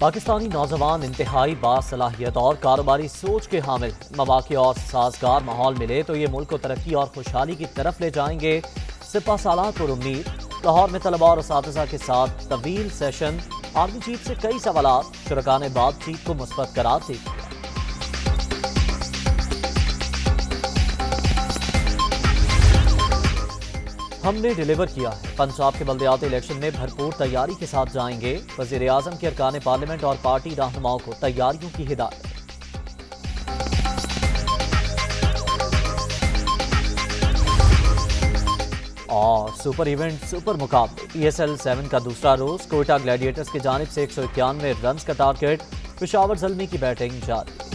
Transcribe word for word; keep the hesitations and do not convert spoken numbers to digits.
पाकिस्तानी नौजवान इंतहाई बासलाहियत और कारोबारी सोच के हामिल, मवाक़े और साजगार माहौल मिले तो ये मुल्क को तरक्की और खुशहाली की तरफ ले जाएंगे। सिपा सालात और उम्मीद। लाहौर में तलबा और उसातिज़ा के साथ तवील सेशन। आर्मी चीफ से कई सवाल, शुरका ने बातचीत को मुस्बत करार दी। हमने डिलीवर किया है। पंजाब के बल्दियाती इलेक्शन में भरपूर तैयारी के साथ जाएंगे। वजीर आजम के अरकान पार्लियामेंट और पार्टी रहनुमाओं को तैयारियों की हिदायत। और सुपर इवेंट सुपर मुकाबले पीएसएल सेवन का दूसरा रोज। कोयटा ग्लैडिएटर्स की जानिब से एक सौ इक्यानवे रन का टारगेट। पेशावर ज़ल्मी की बैटिंग जारी।